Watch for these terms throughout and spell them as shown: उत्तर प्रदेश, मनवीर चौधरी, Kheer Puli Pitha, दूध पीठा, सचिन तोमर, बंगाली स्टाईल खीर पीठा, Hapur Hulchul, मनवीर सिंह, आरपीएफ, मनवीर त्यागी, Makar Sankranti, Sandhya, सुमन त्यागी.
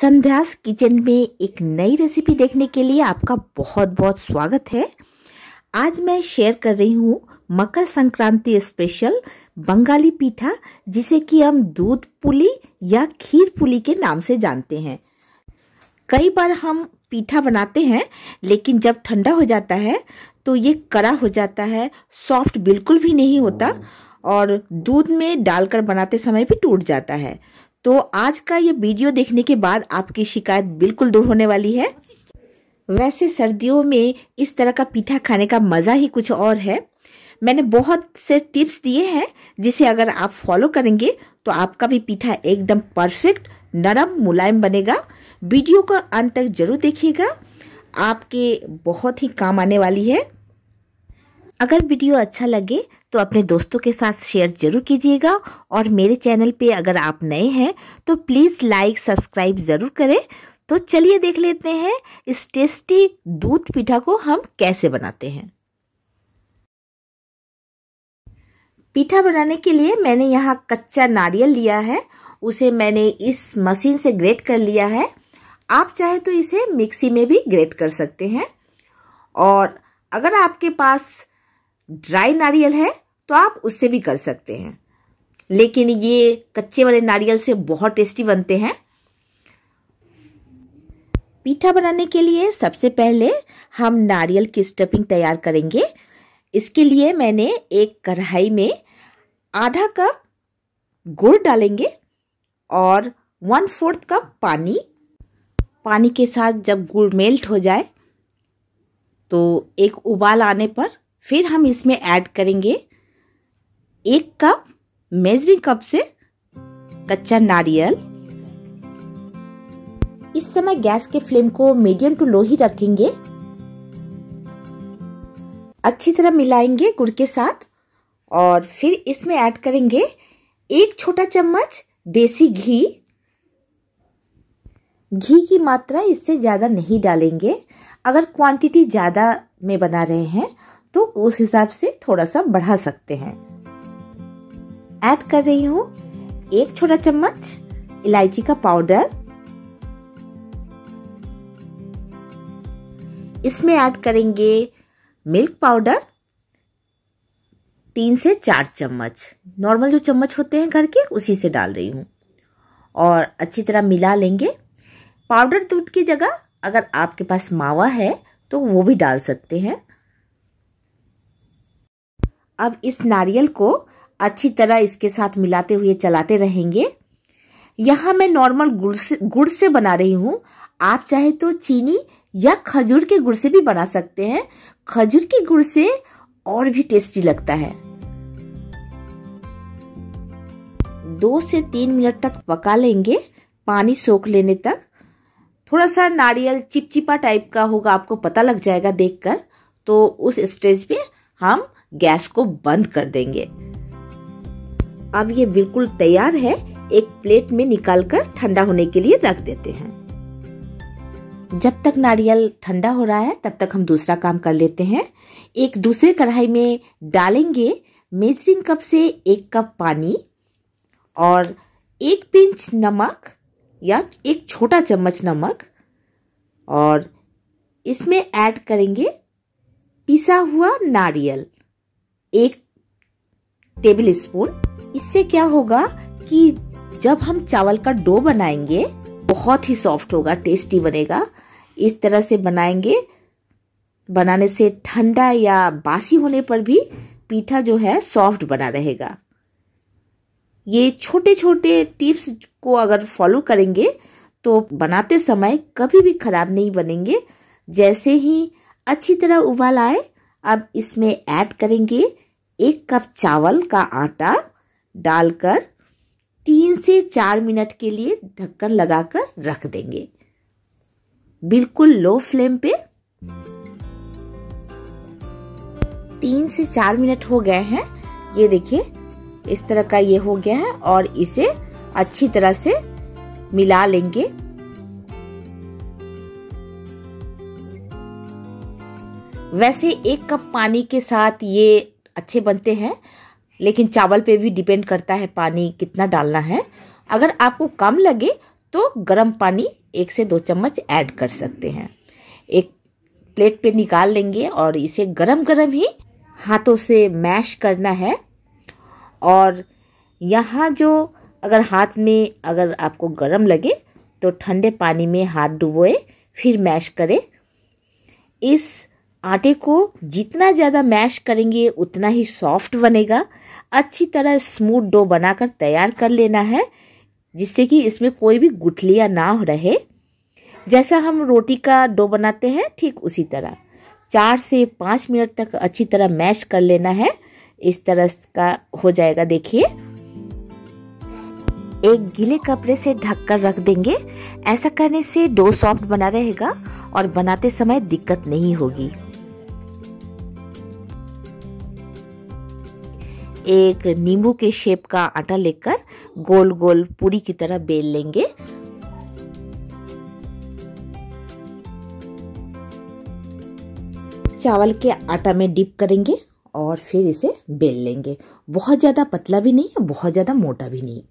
संध्यास kitchen में एक नई रेसिपी देखने के लिए आपका बहुत बहुत स्वागत है। आज मैं शेयर कर रही हूँ मकर संक्रांति स्पेशल बंगाली पीठा, जिसे कि हम दूध पुली या खीर पुली के नाम से जानते हैं। कई बार हम पीठा बनाते हैं, लेकिन जब ठंडा हो जाता है तो ये कड़ा हो जाता है, सॉफ्ट बिल्कुल भी नहीं होता और दूध में डालकर बनाते समय भी टूट जाता है। तो आज का ये वीडियो देखने के बाद आपकी शिकायत बिल्कुल दूर होने वाली है। वैसे सर्दियों में इस तरह का पीठा खाने का मज़ा ही कुछ और है। मैंने बहुत से टिप्स दिए हैं, जिसे अगर आप फॉलो करेंगे तो आपका भी पीठा एकदम परफेक्ट नरम मुलायम बनेगा। वीडियो को अंत तक जरूर देखिएगा, आपके बहुत ही काम आने वाली है। अगर वीडियो अच्छा लगे तो अपने दोस्तों के साथ शेयर जरूर कीजिएगा और मेरे चैनल पे अगर आप नए हैं तो प्लीज़ लाइक सब्सक्राइब ज़रूर करें। तो चलिए देख लेते हैं इस टेस्टी दूध पीठा को हम कैसे बनाते हैं। पीठा बनाने के लिए मैंने यहाँ कच्चा नारियल लिया है, उसे मैंने इस मशीन से ग्रेट कर लिया है। आप चाहे तो इसे मिक्सी में भी ग्रेट कर सकते हैं, और अगर आपके पास ड्राई नारियल है तो आप उससे भी कर सकते हैं, लेकिन ये कच्चे वाले नारियल से बहुत टेस्टी बनते हैं। पीठा बनाने के लिए सबसे पहले हम नारियल की स्टफिंग तैयार करेंगे। इसके लिए मैंने एक कढ़ाई में आधा कप गुड़ डालेंगे और 1/4 कप पानी। पानी के साथ जब गुड़ मेल्ट हो जाए तो एक उबाल आने पर फिर हम इसमें ऐड करेंगे 1 कप मेजरिंग कप से कच्चा नारियल। इस समय गैस के फ्लेम को मीडियम टू लो ही रखेंगे। अच्छी तरह मिलाएंगे गुड़ के साथ, और फिर इसमें ऐड करेंगे 1 छोटा चम्मच देसी घी। घी की मात्रा इससे ज़्यादा नहीं डालेंगे, अगर क्वांटिटी ज़्यादा में बना रहे हैं तो उस हिसाब से थोड़ा सा बढ़ा सकते हैं। ऐड कर रही हूँ 1 छोटा चम्मच इलायची का पाउडर। इसमें ऐड करेंगे मिल्क पाउडर 3 से 4 चम्मच, नॉर्मल जो चम्मच होते हैं घर के उसी से डाल रही हूँ, और अच्छी तरह मिला लेंगे। पाउडर दूध की जगह अगर आपके पास मावा है तो वो भी डाल सकते हैं। अब इस नारियल को अच्छी तरह इसके साथ मिलाते हुए चलाते रहेंगे। यहाँ मैं नॉर्मल गुड़ से बना रही हूँ, आप चाहे तो चीनी या खजूर के गुड़ से भी बना सकते हैं। खजूर के गुड़ से और भी टेस्टी लगता है। 2 से 3 मिनट तक पका लेंगे, पानी सोख लेने तक। थोड़ा सा नारियल चिपचिपा टाइप का होगा, आपको पता लग जाएगा देखकर, तो उस स्टेज पे हम गैस को बंद कर देंगे। अब ये बिल्कुल तैयार है, एक प्लेट में निकालकर ठंडा होने के लिए रख देते हैं। जब तक नारियल ठंडा हो रहा है तब तक हम दूसरा काम कर लेते हैं। एक दूसरे कढ़ाई में डालेंगे मेजरिंग कप से 1 कप पानी और 1 पिंच नमक या 1 छोटा चम्मच नमक, और इसमें ऐड करेंगे पिसा हुआ नारियल 1 टेबल स्पून। इससे क्या होगा कि जब हम चावल का डो बनाएंगे बहुत ही सॉफ्ट होगा, टेस्टी बनेगा। इस तरह से बनाएंगे, बनाने से ठंडा या बासी होने पर भी पीठा जो है सॉफ्ट बना रहेगा। ये छोटे छोटे टिप्स को अगर फॉलो करेंगे तो बनाते समय कभी भी खराब नहीं बनेंगे। जैसे ही अच्छी तरह उबाल आए, अब इसमें ऐड करेंगे 1 कप चावल का आटा डालकर 3 से 4 मिनट के लिए ढक्कन लगाकर रख देंगे, बिल्कुल लो फ्लेम पे। 3 से 4 मिनट हो गए हैं, ये देखिए इस तरह का ये हो गया है, और इसे अच्छी तरह से मिला लेंगे। वैसे 1 कप पानी के साथ ये अच्छे बनते हैं, लेकिन चावल पे भी डिपेंड करता है पानी कितना डालना है। अगर आपको कम लगे तो गर्म पानी 1 से 2 चम्मच ऐड कर सकते हैं। एक प्लेट पे निकाल लेंगे और इसे गरम गरम ही हाथों से मैश करना है। और यहाँ जो अगर हाथ में अगर आपको गरम लगे तो ठंडे पानी में हाथ डुबोए फिर मैश करें। इस आटे को जितना ज़्यादा मैश करेंगे उतना ही सॉफ्ट बनेगा। अच्छी तरह स्मूथ डो बनाकर तैयार कर लेना है जिससे कि इसमें कोई भी गुठलियाँ ना रहे। जैसा हम रोटी का डो बनाते हैं ठीक उसी तरह 4 से 5 मिनट तक अच्छी तरह मैश कर लेना है। इस तरह का हो जाएगा। देखिए एक गीले कपड़े से ढककर रख देंगे। ऐसा करने से डो सॉफ्ट बना रहेगा और बनाते समय दिक्कत नहीं होगी। एक नींबू के शेप का आटा लेकर गोल गोल पूरी की तरह बेल लेंगे। चावल के आटा में डिप करेंगे और फिर इसे बेल लेंगे। बहुत ज़्यादा पतला भी नहीं है, बहुत ज़्यादा मोटा भी नहीं।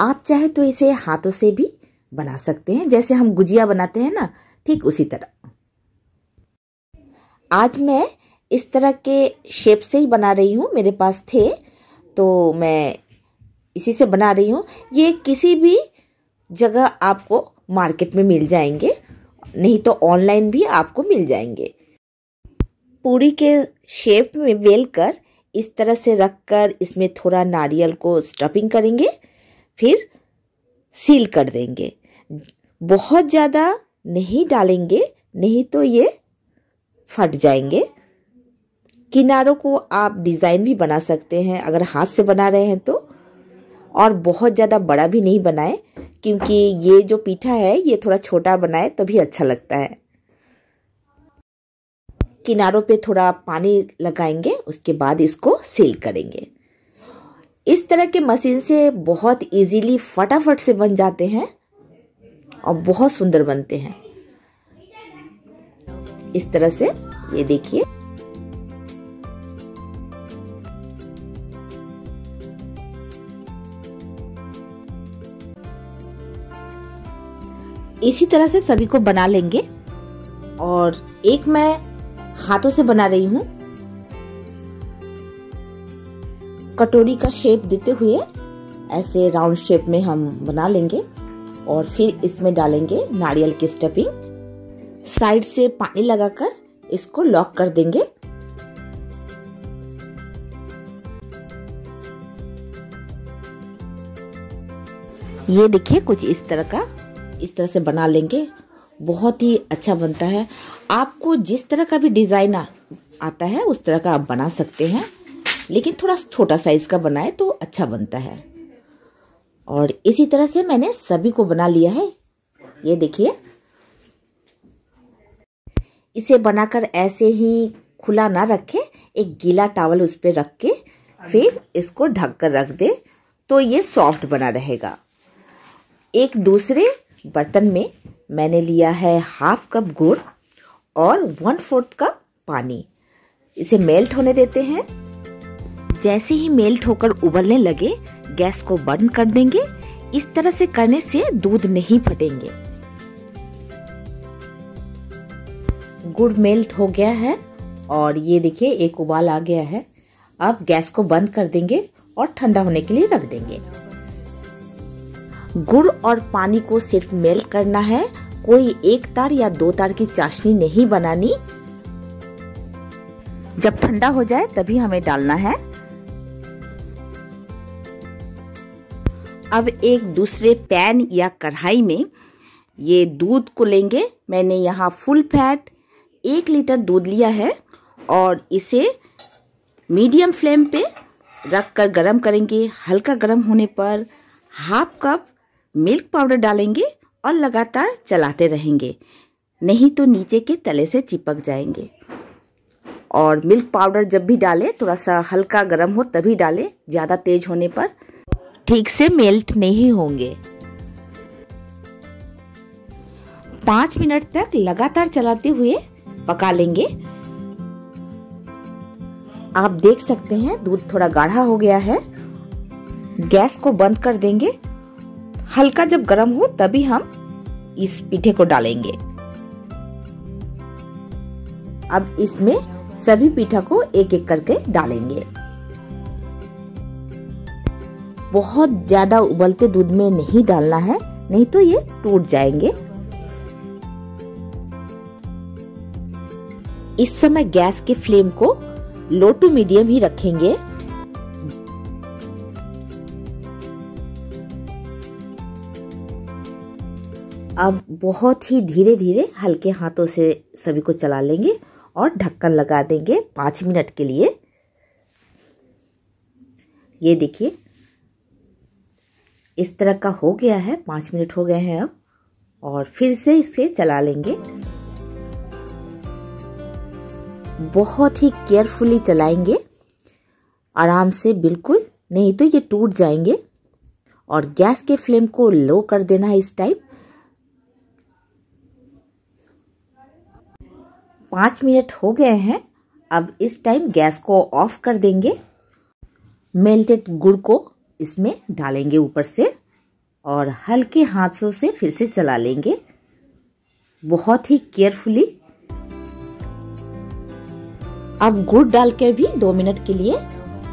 आप चाहे तो इसे हाथों से भी बना सकते हैं, जैसे हम गुजिया बनाते हैं ना, ठीक उसी तरह। आज मैं इस तरह के शेप से ही बना रही हूँ, मेरे पास थे तो मैं इसी से बना रही हूँ। ये किसी भी जगह आपको मार्केट में मिल जाएंगे, नहीं तो ऑनलाइन भी आपको मिल जाएंगे। पूरी के शेप में बेलकर इस तरह से रखकर इसमें थोड़ा नारियल को स्टफिंग करेंगे, फिर सील कर देंगे। बहुत ज़्यादा नहीं डालेंगे, नहीं तो ये फट जाएंगे। किनारों को आप डिज़ाइन भी बना सकते हैं अगर हाथ से बना रहे हैं तो। और बहुत ज़्यादा बड़ा भी नहीं बनाएं क्योंकि ये जो पीठा है ये थोड़ा छोटा बनाएं तभी अच्छा लगता है। किनारों पे थोड़ा पानी लगाएंगे, उसके बाद इसको सील करेंगे। इस तरह के मशीन से बहुत इजीली फटाफट से बन जाते हैं और बहुत सुंदर बनते हैं। इस तरह से ये देखिए। इसी तरह से सभी को बना लेंगे। और एक मैं हाथों से बना रही हूँ, कटोरी का शेप देते हुए ऐसे राउंड शेप में हम बना लेंगे। और फिर इसमें डालेंगे नारियल की स्टफिंग। साइड से पानी लगाकर इसको लॉक कर देंगे। ये देखिए कुछ इस तरह का, इस तरह से बना लेंगे। बहुत ही अच्छा बनता है। आपको जिस तरह का भी डिज़ाइन आता है उस तरह का आप बना सकते हैं, लेकिन थोड़ा छोटा साइज का बनाए तो अच्छा बनता है। और इसी तरह से मैंने सभी को बना लिया है। ये देखिए इसे बनाकर ऐसे ही खुला ना रखें, एक गीला टॉवल उस पर रख के फिर इसको ढक कर रख दें तो ये सॉफ्ट बना रहेगा। एक दूसरे बर्तन में मैंने लिया है 1/2 कप गुड़ और 1/4 कप पानी। इसे मेल्ट होने देते हैं। जैसे ही मेल्ट होकर उबलने लगे गैस को बंद कर देंगे। इस तरह से करने से दूध नहीं फटेंगे। गुड़ मेल्ट हो गया है और ये देखिए एक उबाल आ गया है। अब गैस को बंद कर देंगे और ठंडा होने के लिए रख देंगे। गुड़ और पानी को सिर्फ मेल्ट करना है, कोई 1 तार या 2 तार की चाशनी नहीं बनानी। जब ठंडा हो जाए तभी हमें डालना है। अब एक दूसरे पैन या कढ़ाई में ये दूध को लेंगे। मैंने यहाँ फुल फैट 1 लीटर दूध लिया है और इसे मीडियम फ्लेम पे रख कर गर्म करेंगे। हल्का गर्म होने पर 1/2 कप मिल्क पाउडर डालेंगे और लगातार चलाते रहेंगे, नहीं तो नीचे के तले से चिपक जाएंगे। और मिल्क पाउडर जब भी डालें थोड़ा सा हल्का गर्म हो तभी डालें, ज़्यादा तेज होने पर ठीक से मेल्ट नहीं होंगे। 5 मिनट तक लगातार चलाते हुए पका लेंगे। आप देख सकते हैं दूध थोड़ा गाढ़ा हो गया है। गैस को बंद कर देंगे। हल्का जब गर्म हो तभी हम इस पीठे को डालेंगे। अब इसमें सभी पीठा को एक एक करके डालेंगे। बहुत ज्यादा उबलते दूध में नहीं डालना है, नहीं तो ये टूट जाएंगे। इस समय गैस के फ्लेम को लो टू मीडियम ही रखेंगे। अब बहुत ही धीरे धीरे हल्के हाथों से सभी को चला लेंगे और ढक्कन लगा देंगे 5 मिनट के लिए। ये देखिए इस तरह का हो गया है, 5 मिनट हो गए हैं अब, और फिर से इसे चला लेंगे। बहुत ही केयरफुली चलाएंगे, आराम से बिल्कुल, नहीं तो ये टूट जाएंगे। और गैस के फ्लेम को लो कर देना है इस टाइम। 5 मिनट हो गए हैं, अब इस टाइम गैस को ऑफ कर देंगे। मेल्टेड गुड़ को इसमें डालेंगे ऊपर से और हल्के हाथों से फिर से चला लेंगे, बहुत ही केयरफुली। अब गुड़ डाल के भी 2 मिनट के लिए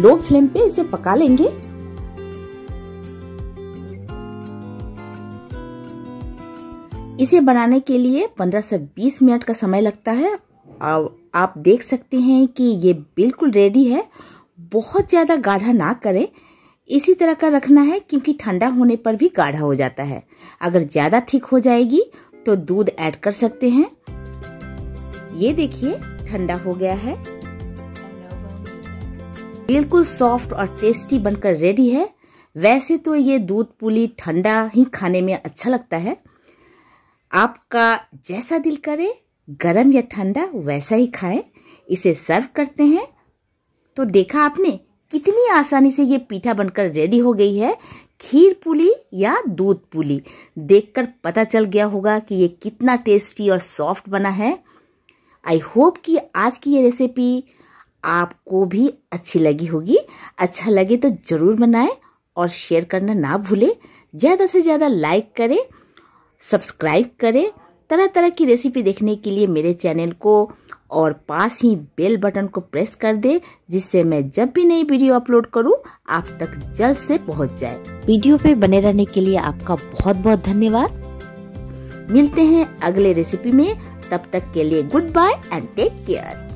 लो फ्लेम पे इसे पका लेंगे। इसे बनाने के लिए 15 से 20 मिनट का समय लगता है। अब आप देख सकते हैं कि ये बिल्कुल रेडी है। बहुत ज़्यादा गाढ़ा ना करें, इसी तरह का रखना है, क्योंकि ठंडा होने पर भी गाढ़ा हो जाता है। अगर ज़्यादा थिक हो जाएगी तो दूध ऐड कर सकते हैं। ये देखिए ठंडा हो गया है, बिल्कुल सॉफ्ट और टेस्टी बनकर रेडी है। वैसे तो ये दूध पुली ठंडा ही खाने में अच्छा लगता है। आपका जैसा दिल करे, गरम या ठंडा, वैसा ही खाएं। इसे सर्व करते हैं। तो देखा आपने कितनी आसानी से ये पीठा बनकर रेडी हो गई है, खीर पुली या दूध पुली। देखकर पता चल गया होगा कि ये कितना टेस्टी और सॉफ्ट बना है। आई होप कि आज की ये रेसिपी आपको भी अच्छी लगी होगी। अच्छा लगे तो ज़रूर बनाएं और शेयर करना ना भूलें। ज़्यादा से ज़्यादा लाइक करें, सब्सक्राइब करें। तरह तरह की रेसिपी देखने के लिए मेरे चैनल को और पास ही बेल बटन को प्रेस कर दें, जिससे मैं जब भी नई वीडियो अपलोड करूं आप तक जल्द से पहुंच जाए। वीडियो पे बने रहने के लिए आपका बहुत बहुत धन्यवाद। मिलते हैं अगले रेसिपी में, तब तक के लिए good bye and take care.